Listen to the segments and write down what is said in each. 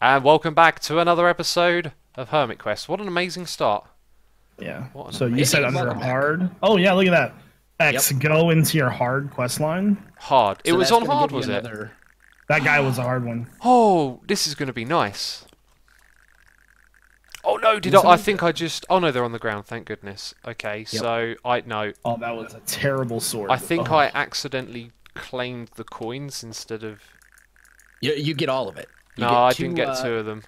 And welcome back to another episode of Hermit Quest. What an amazing start. Yeah. So you said under hard. Oh yeah, look at that. X, yep. Go into your hard quest line. Hard. So it was on hard, was it? That guy was a hard one. Oh, this is going to be nice. Oh no, did I think I just... Oh no, they're on the ground, thank goodness. Okay, yep. So I... No. Oh, that was a terrible sword. I think I accidentally claimed the coins instead of... You get all of it. You no, I didn't get two of them.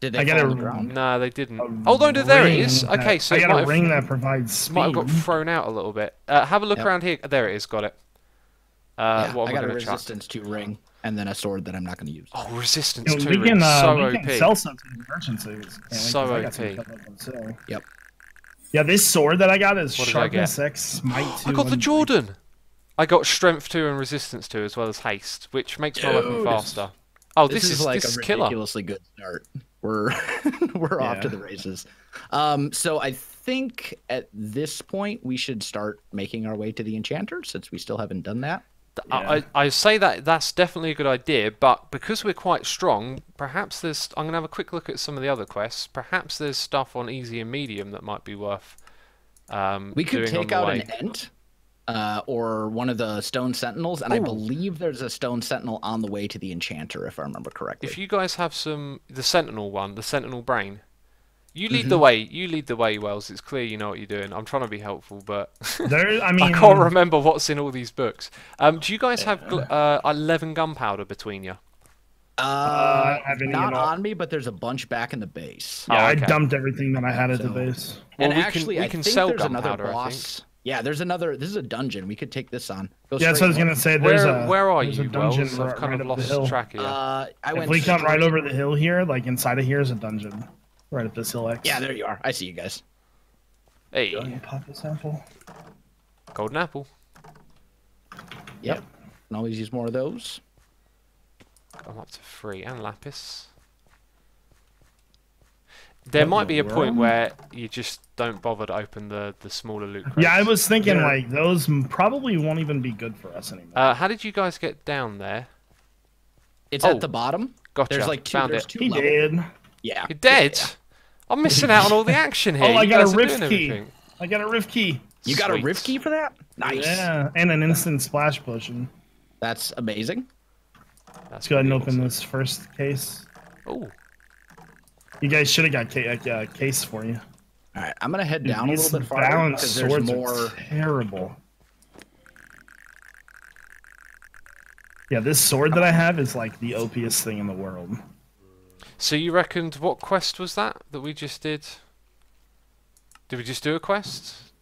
Did they get on the ground? No, they didn't. Oh no, there it is. Okay, so I got a ring that provides speed. Might have got thrown out a little bit. Have a look around here. There it is, got it. Yeah, what I got a resistance to ring, and then a sword that I'm not going to use. Oh, resistance to ring. We can sell something to merchants. So OP. Yep. Yeah, this sword that I got is sharpness 6, might 2. I got the Jordan. I got strength 2 and resistance 2 as well as haste, which makes my weapon faster. Oh, this is like a ridiculously good start. We're off to the races. So I think at this point we should start making our way to the Enchanter, since we still haven't done that. Yeah. I say that that's definitely a good idea, but because we're quite strong, perhaps there's... I'm going to have a quick look at some of the other quests. Perhaps there's stuff on easy and medium that might be worth we could take out an Ent. Or one of the stone sentinels, and I believe there's a stone sentinel on the way to the Enchanter, if I remember correctly. If you guys have some, the sentinel one, the sentinel brain, you lead the way. You lead the way, Wells. It's clear you know what you're doing. I'm trying to be helpful, but I mean, I can't remember what's in all these books. Do you guys have 11 gunpowder between you? Not on me, but there's a bunch back in the base. Yeah, I dumped everything that I had at the base. Well, and actually, I think there's another boss. Yeah, there's another. This is a dungeon. We could take this on. Yeah, so I was gonna say, there's where are you, Wells? I've kind of lost track of you. If we come right over the hill here, like inside of here is a dungeon, right up this hill. X. Yeah, there you are. I see you guys. Hey. Pocket sample. Golden apple. Yep. Can always use more of those. I'm up to 3 and lapis. There might be a point where you just don't bother to open the smaller loot crates. Yeah, I was thinking like those probably won't even be good for us anymore. How did you guys get down there? It's at the bottom. Gotcha. There's like 2. Found it. 2 he did. Yeah. You're dead. Yeah. I'm missing out on all the action here. Oh, I got a rift key. Everything. I got a rift key. You got a rift key for that? Nice. Yeah, and an instant splash potion. That's amazing. Let's go ahead and open this first case. Oh. You guys should have got a case for you. All right, I'm gonna head down a little bit farther because there's more. Terrible. Yeah, this sword that I have is like the OPest thing in the world. So you reckoned what quest was that we just did? Did we just do a quest?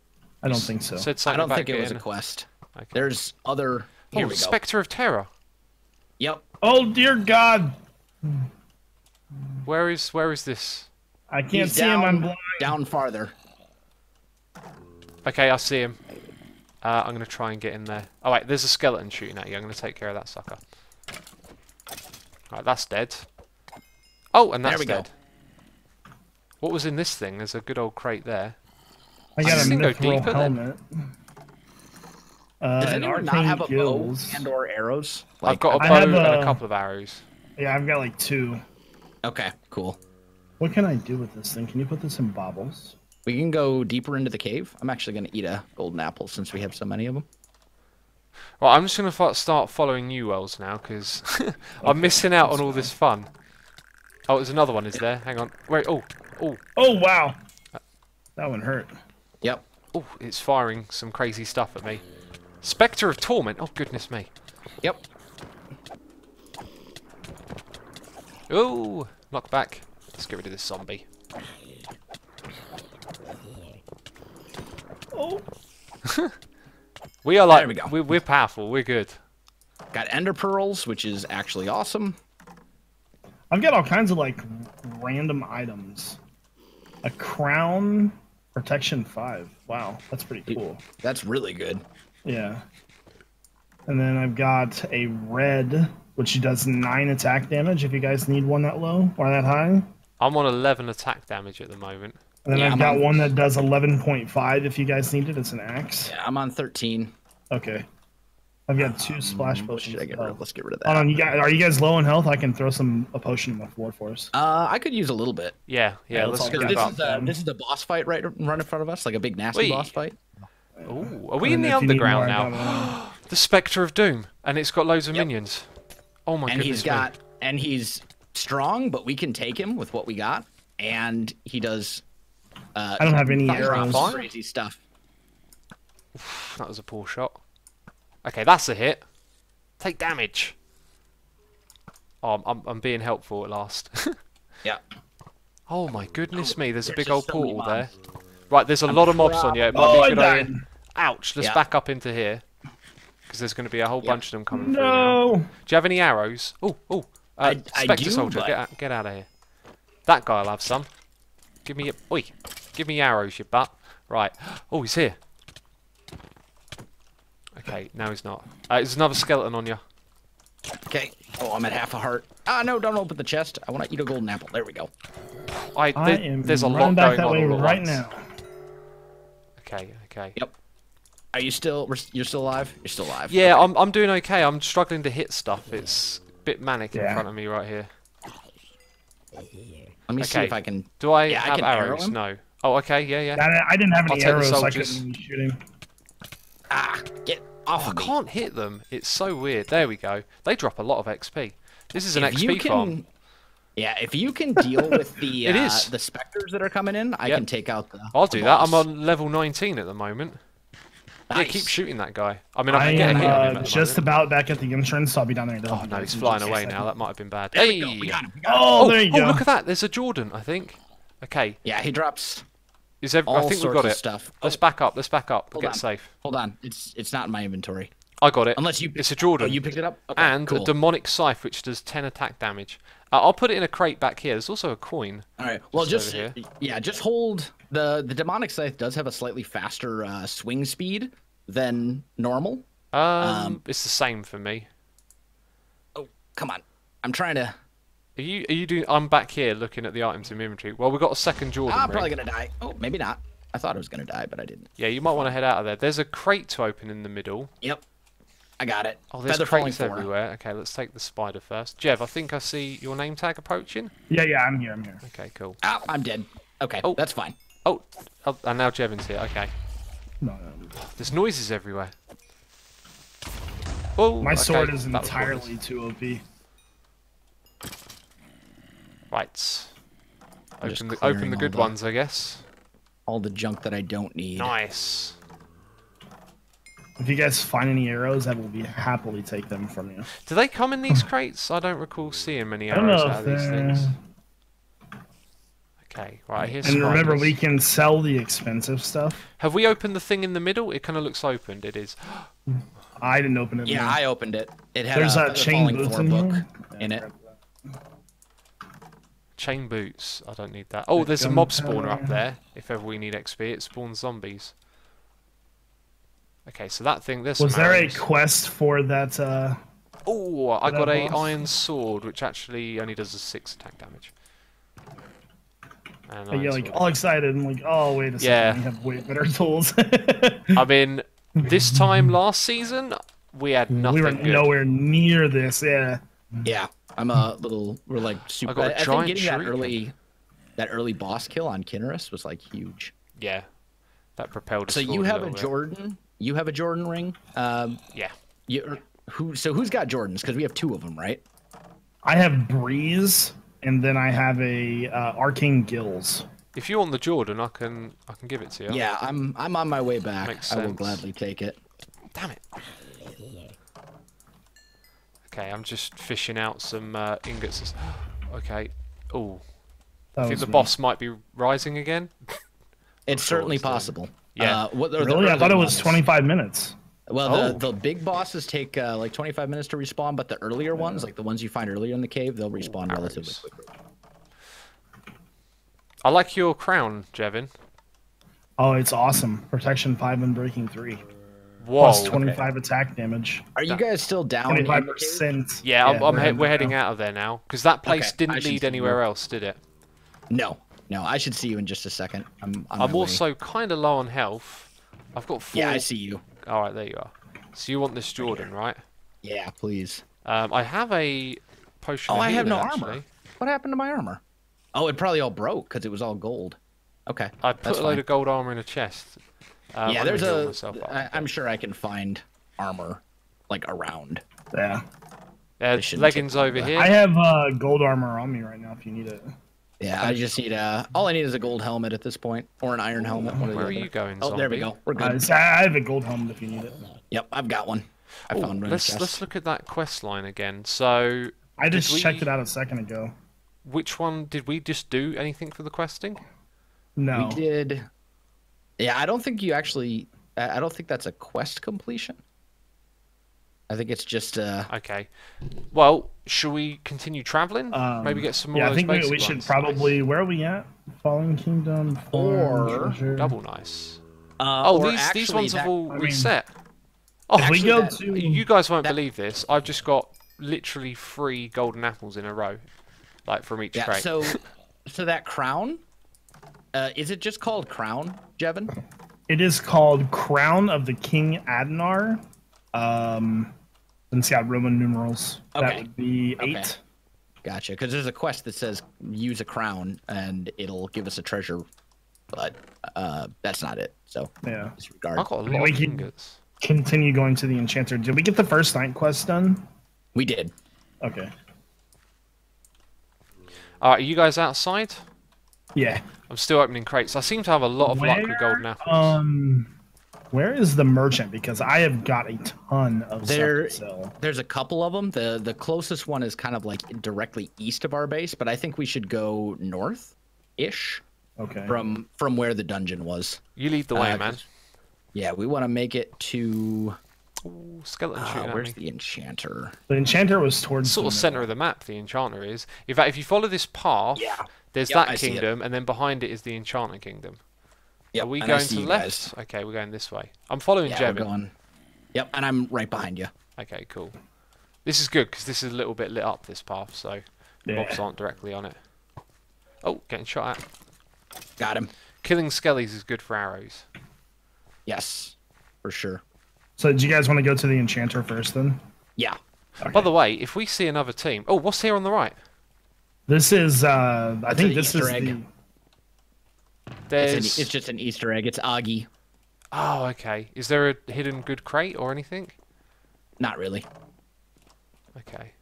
I don't think so. Said something I don't think it was a quest. Okay. There's other. Here we go. Spectre of Terror. Yep. Oh dear God. Where is this? I can't see him. I'm blind. Down farther. Okay, I see him. I'm gonna try and get in there. All right, there's a skeleton shooting at you. I'm gonna take care of that sucker. All right, that's dead. Oh, and that's dead. Go. What was in this thing? There's a good old crate there. I got a mithril helmet. Then. Does anyone not have a bow and or arrows? Like, I've got a bow and a couple of arrows. Yeah, I've got like 2. Okay, cool. What can I do with this thing? Can you put this in bobbles? We can go deeper into the cave. I'm actually going to eat a golden apple since we have so many of them. Well, I'm just going to start following you, Wells, now, because I'm missing out on all this fun. Oh, there's another one, is there? Hang on. Wait, oh, wow. That one hurt. Yep. Oh, it's firing some crazy stuff at me. Spectre of Torment. Oh, goodness me. Yep. Oh, knock back. Let's get rid of this zombie. Oh. We are like, we're powerful. We're good. Got ender pearls, which is actually awesome. I've got all kinds of like random items. A crown, protection 5. Wow, that's pretty cool. That's really good. Yeah. And then I've got a red, which does 9 attack damage if you guys need one that low or that high. I'm on 11 attack damage at the moment. And then I've got one that does 11.5 if you guys need it. It's an axe. Yeah, I'm on 13. Okay. I've got two splash potions. Let's get rid of that. Hold on, are you guys low in health? I can throw a potion in my floor for us. I could use a little bit. Yeah. Let's get this is the boss fight right in front of us, like a big nasty boss fight. Oh, are we in the underground now? The Spectre of Doom, and it's got loads of minions. Oh my goodness! And he's strong, but we can take him with what we got. And he does. I don't have any arrows. Crazy stuff. Oof, that was a poor shot. Okay, that's a hit. Take damage. Oh, I'm being helpful at last. Yeah. Oh my goodness me! There's a big old portal there. Right, there's a lot of mobs on you. It might be a good idea. Ouch! Let's back up into here because there's going to be a whole bunch of them coming. No. Through now. Do you have any arrows? Oh. Spectre soldier, get out of here. That guy'll have some. Give me arrows, you butt. Right. Oh, he's here. Okay, now he's not. There's another skeleton on you. Okay. Oh, I'm at half a heart. Ah, no, don't open the chest. I want to eat a golden apple. There we go. There's a lot going on right now. Okay. Yep. Are you still? You're still alive? You're still alive. Yeah, okay. I'm doing okay. I'm struggling to hit stuff. It's a bit manic in front of me right here. Let me see if I can. Do I have arrows? No. Oh, okay. Yeah. I didn't have any arrows. So I couldn't shoot him. Ah, get off! I can't hit them. It's so weird. There we go. They drop a lot of XP. This is an XP farm. Yeah, if you can deal with the the specters that are coming in, I can take out the. I'll do that. I'm on level 19 at the moment. Nice. Yeah, keep shooting that guy. I mean, I can get a hit. Just about back at the entrance. So I'll be down there. Oh no, he's flying away now. That might have been bad. There we go. We got him. Oh, there you go. Look at that. There's a Jordan, I think. Okay. Yeah, he drops. I think we've got it. Stuff. Let's back up. We'll get safe. Hold on. It's not in my inventory. I got it. Unless you. It's a Jordan. Oh, you picked it up. Okay, and a demonic scythe, which does 10 attack damage. I'll put it in a crate back here. There's also a coin. All right. Well, just hold the demonic scythe does have a slightly faster swing speed than normal. It's the same for me. Oh, come on. I'm trying to. Are you doing? I'm back here looking at the items in inventory. Well, we've got a second Jordan. I'm probably gonna die. Oh, maybe not. I thought I was gonna die, but I didn't. Yeah, you might want to head out of there. There's a crate to open in the middle. Yep, I got it. Oh, there's crates everywhere. Okay, let's take the spider first. Jev, I think I see your name tag approaching. Yeah, I'm here. Okay, cool. Ow, I'm dead. Okay, that's fine. Oh, and now Jevon's here. Okay. No. There's noises everywhere. Oh, my sword is entirely too OP. Right. Open the good ones, I guess. All the junk that I don't need. Nice. If you guys find any arrows, I will happily take them from you. Do they come in these crates? I don't recall seeing many arrows out of these things. Okay, right, here's some. And remember, we can sell the expensive stuff. Have we opened the thing in the middle? It kind of looks opened. It is. I didn't open it. Yeah, I opened it. It had a Fallen Kingdom book in it. Chain boots. I don't need that. Oh, there's a mob spawner up there. If ever we need XP, it spawns zombies. Okay, so that thing. Was there a quest for that? Oh, I got a iron sword, which actually only does a 6 attack damage. And you're like all excited and like, oh wait a second, we have way better tools. I mean, this time last season we had nothing. We were nowhere near this. Yeah. I'm a little. We're like super. I think getting that early boss kill on Kinaris was like huge. Yeah, that propelled us. So you have a Jordan. You have a Jordan ring. Yeah. So who's got Jordans? Because we have 2 of them, right? I have Breeze, and then I have a Arcane Gills. If you want the Jordan, I can give it to you. Yeah, I'm on my way back. Makes sense. I will gladly take it. Damn it. Okay, I'm just fishing out some ingots. Okay. Ooh. I think the boss might be rising again. It's certainly possible. Yeah. Really? I thought it was 25 minutes. Well, the big bosses take like 25 minutes to respawn, but the earlier ones, like the ones you find earlier in the cave, they'll respawn relatively quickly. I like your crown, Jevin. Oh, it's awesome. Protection 5 and breaking 3. Whoa, plus 25 attack damage. Are you guys still down? 25%. Yeah, we're heading out of there now because that place didn't lead anywhere else, did it? No. I should see you in just a second. I'm also kind of low on health. I've got 4. Yeah, I see you. All right, there you are. So you want this Jordan, right? Yeah, please. I have a potion. Oh, I have no armor. What happened to my armor? Oh, it probably all broke because it was all gold. Okay. I put a load of gold armor in a chest. Yeah, there's a... I'm sure I can find armor, like, around. Yeah. Leggings over here. I have gold armor on me right now if you need it. Yeah, I just need a... All I need is a gold helmet at this point, or an iron helmet. Where are you going, zombie? Oh, there we go. We're good. I have a gold helmet if you need it. Yep, I've got one. I found one. Let's look at that quest line again. So... I just checked it out a second ago. Which one? Did we just do anything for the questing? No. We did... Yeah, I don't think you actually... I don't think that's a quest completion. I think it's just... Okay. Well, should we continue traveling? Maybe get some more of those basic ones. Yeah, I think we should probably... Nice. Where are we at? Fallen Kingdom, or Double Nice. Or these ones have all reset. I mean, you guys won't believe this. I've just got literally 3 golden apples in a row. Like, from each crate. So that crown... is it just called Crown, Jevin? It is called Crown of the King Adonar. It's got Roman numerals. Okay. That would be 8. Okay. Gotcha, because there's a quest that says use a crown and it'll give us a treasure, but that's not it. So, yeah. Disregard. I'll call it we can continue going to the Enchanter. Did we get the first night quest done? We did. Okay. Are you guys outside? Yeah. I'm still opening crates. I seem to have a lot of luck with golden apples. Where is the merchant? Because I have got a ton of stuff to sell. There's a couple of them. The closest one is kind of like directly east of our base, but I think we should go north-ish. Okay. From where the dungeon was. You lead the way, man. Yeah, we want to make it to... Ooh, skeleton shooting. Where's the Enchanter? The Enchanter was towards sort of center of the map. The Enchanter is. In fact, if you follow this path, there's that kingdom, and then behind it is the Enchanter Kingdom. Yep, are we going to the left? Okay, we're going this way. I'm following Jevin. Yep, and I'm right behind you. Okay, cool. This is good because this is a little bit lit up. This path, so mobs aren't directly on it. Oh, getting shot at. Got him. Killing skellies is good for arrows. Yes, for sure. So do you guys want to go to the Enchanter first, then? Yeah. Okay. By the way, if we see another team... Oh, what's here on the right? This is... I think this is the... It's just an Easter egg. It's Augie. Oh, okay. Is there a hidden good crate or anything? Not really. Okay.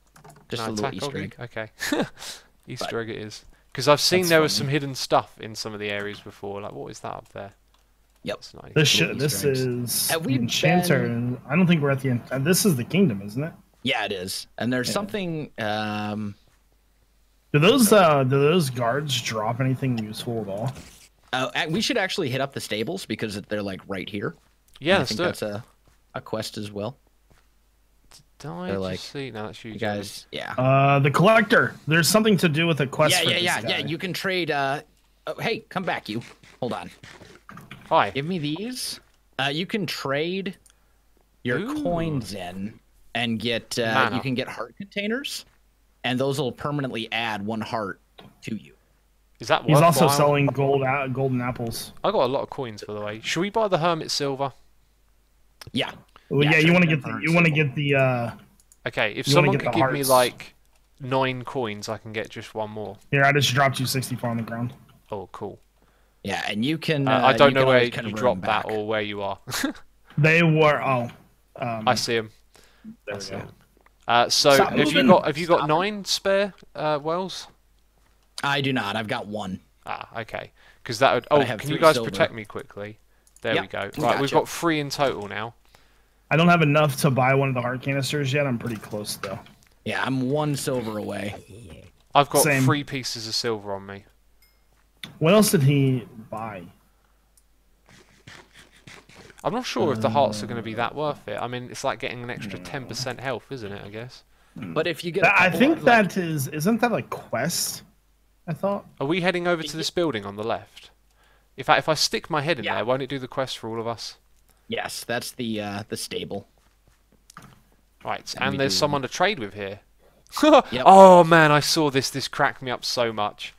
Just a little Easter egg. Okay. Easter egg it is. Because I've seen there was some hidden stuff in some of the areas before. Like, what is that up there? Yep. This is Enchanter. I don't think we're at the end. This is the kingdom, isn't it? Yeah, it is. And there's something. Do those guards drop anything useful at all? We should actually hit up the stables because they're like right here. Yeah, let's do it. That's a quest as well. Did I just see? No, that's you guys. Yeah. The collector. There's something to do with a quest. Yeah. You can trade. Oh, hey, come back, you. Hold on. Hi. Give me these. You can trade your coins in and get. You can get heart containers, and those will permanently add 1 heart to you. Is that worthwhile? He's also selling golden apples. I got a lot of coins, by the way. Should we buy the hermit silver? Yeah. Well, yeah. You want to get the. You want to get the. Okay. If someone could give me like 9 coins, I can get just 1 more. Here, I just dropped you 64 on the ground. Oh, cool. Yeah, and you can. I don't know where you dropped that or where you are. They were. Oh, I see him. There we go. So have you got 9 spare wells? I do not. I've got 1. Ah, okay. Because that would. Oh, can you guys protect me quickly? There we go. Right, we've got 3 in total now. I don't have enough to buy one of the heart canisters yet. I'm pretty close though. Yeah, I'm 1 silver away. I've got 3 pieces of silver on me. What else did he buy? I'm not sure if the hearts are going to be that worth it. I mean, it's like getting an extra 10% health, isn't it, I guess? But if you get... I think that is... Isn't that a quest, I thought? Are we heading over to this building on the left? If I stick my head in there, won't it do the quest for all of us? Yes, that's the stable. Right, and there's someone to trade with here. Oh, man, I saw this. This cracked me up so much.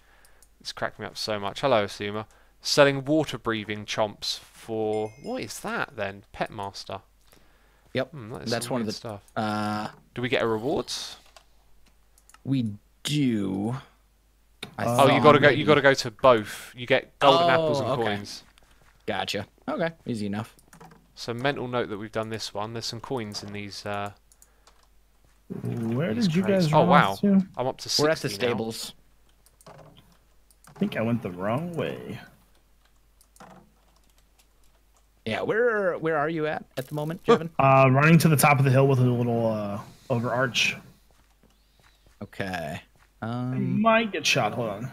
It's cracked me up so much. Hello, Asuma. Selling water-breathing chomps for... What is that, then? Pet Master. Yep. That's one of the stuff. Do we get a rewards? We do. Oh, you gotta go to both. You get golden apples and coins. Gotcha. Okay, easy enough. So mental note that we've done this one. There's some coins in these. Where did you guys? Oh wow! I'm up to 60 now. We're at the stables. I think I went the wrong way. Yeah, where are you at the moment, Jevin? Running to the top of the hill with a little over arch. Okay. I might get shot. Hold on.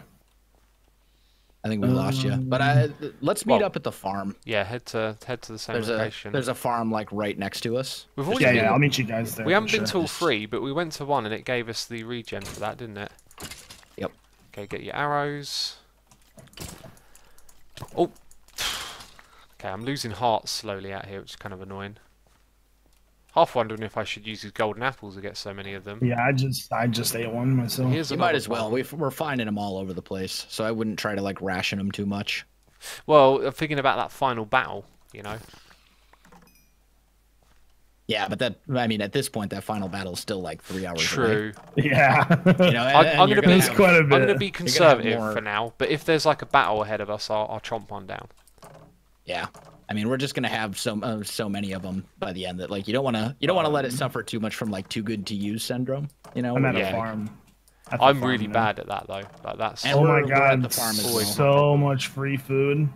I think we lost you. But let's meet up at the farm. Yeah, head to the same location. There's a farm like right next to us. Yeah, I'll meet you guys there. We haven't been to all three, but we went to one and it gave us the regen for that, didn't it? Yep. Okay, get your arrows. Oh. Okay, I'm losing hearts slowly out here, which is kind of annoying. Half wondering if I should use these golden apples to get so many of them. Yeah, I just ate one myself. You might as well. We're finding them all over the place, so I wouldn't try to like ration them too much. Well, I'm thinking about that final battle, you know. Yeah, but I mean, at this point, that final battle is still like 3 hours. True. Away. Yeah. You know, I'm gonna be conservative for now, but if there's like a battle ahead of us, I'll chomp on down. Yeah. I mean, we're just gonna have so many of them by the end that like you don't wanna let it suffer too much from like too good to use syndrome. You know, I'm at a farm. I'm really bad at that though. Like that's oh my god, the farm is so much free food.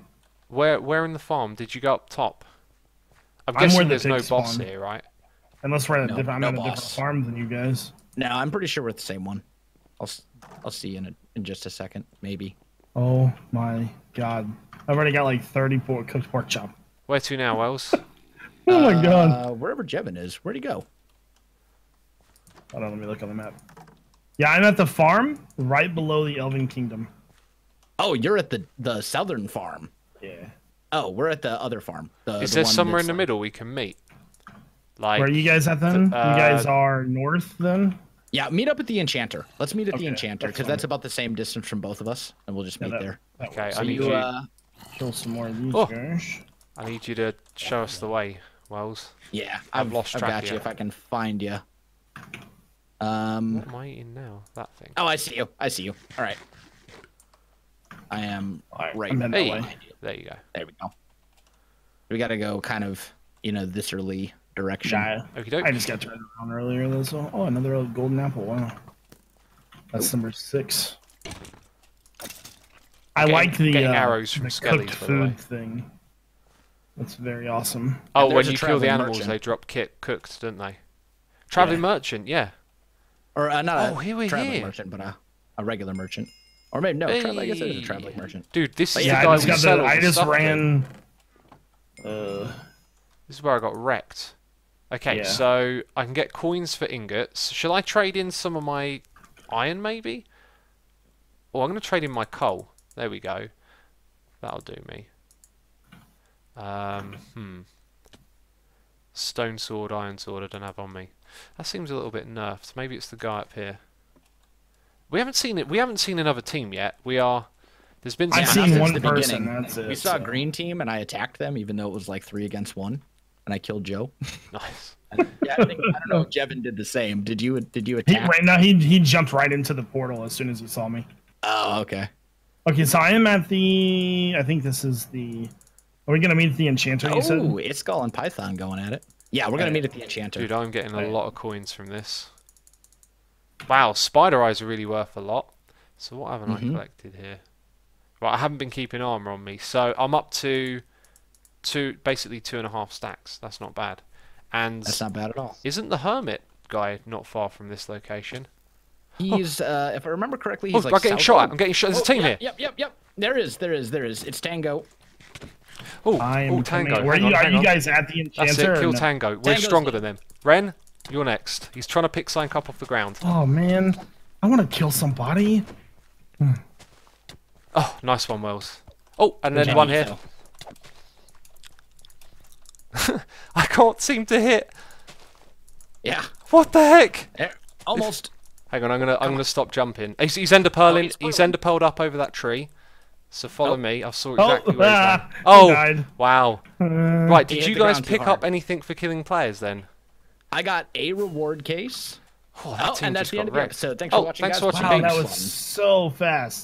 Where in the farm did you go up top? I'm guessing there's no boss here, right? Unless we're at a different farm than you guys. No, I'm pretty sure we're at the same one. I'll see you in just a second, maybe. Oh my god, I've already got like 34 cooked pork chop. Where to now, Wells? Oh my god. Wherever Jevin is. Where'd he go? Hold on, let me look on the map. Yeah, I'm at the farm right below the Elven Kingdom. Oh, you're at the southern farm. Yeah. Oh, we're at the other farm. Is there somewhere in the middle we can meet? Like, where are you guys at then? You guys are north then? Yeah, meet up at the Enchanter. Let's meet at the Enchanter, because that's about the same distance from both of us, and we'll just meet there. Okay, so I need you... Kill some more of these guys. I need you to show us the way, Wells. Yeah, I've lost track. I got you if I can find you. What am I in now? That thing. Oh, I see you. I see you. All right. I am right behind you. There you go. There we go. We got to go kind of, you know, this direction. I just got turned around earlier. Oh, another old golden apple. Wow. That's number 6. I like the arrows from Skelly's food thing. That's very awesome. Oh, when you kill the animals, they drop cooked, don't they? Traveling merchant, yeah. Or not a traveling merchant, but a regular merchant. Or maybe no, I guess it is a traveling merchant. Dude, this is the guy who settled. I just ran. This is where I got wrecked. Okay, so I can get coins for ingots. Shall I trade in some of my iron, maybe? Or I'm going to trade in my coal. There we go. That'll do me. Stone sword, iron sword, I don't have on me. That seems a little bit nerfed. Maybe it's the guy up here. We haven't seen it. We haven't seen another team yet. There's been some since the beginning. That's it, we saw a green team and I attacked them even though it was like 3 against 1 and I killed Joe. Nice. Yeah, I don't know if Jevin did the same. Did you attack? He jumped right into the portal as soon as he saw me. Oh, okay. Okay, so I am at the... I think this is the... Are we going to meet at the Enchanter, you said? Oh, it's Skull and Python going at it. Yeah, we're going to meet at the Enchanter. Dude, I'm getting a lot of coins from this. Wow, spider eyes are really worth a lot. So what haven't I collected here? Right, I haven't been keeping armor on me. So I'm up to basically 2.5 stacks. That's not bad. And that's not bad at all. Isn't the Hermit guy not far from this location? He's, if I remember correctly, he's like... I'm getting shot. I'm getting shot. There's a team here. Yep. There is. It's Tango. Oh, Tango. Are you guys at the Enchanter? That's it. Kill Tango. We're stronger than them. Ren, you're next. He's trying to pick something up off the ground. Oh, man. I want to kill somebody. Oh, nice one, Wells. Oh, and then one here. I can't seem to hit. Yeah. What the heck? Almost... Hang on, I'm gonna stop jumping. He's enderpearling. He's enderpearled up over that tree. So follow me. I saw exactly where he's at. Oh, wow! Right, did you guys pick up anything for killing players then? I got a reward case. Oh, and that's the end of the episode. Thanks for watching, guys. Wow, that was so fast.